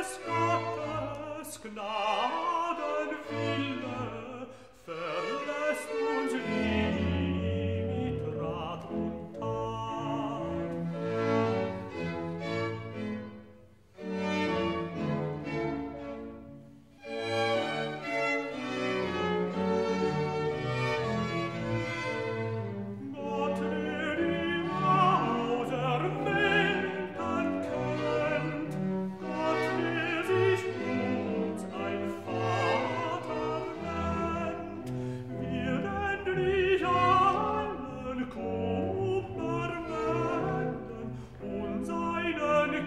des Gottes Gnadenwille verlässt uns nie mit Rat und Tat. Gott der die Mauser Welten kennt, Gott der sich uns ein Vater nennt, wird endlich allen Kummer wenden und seinen